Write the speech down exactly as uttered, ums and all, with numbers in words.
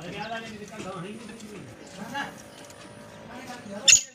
Hariada ne nikal gaon hi nikal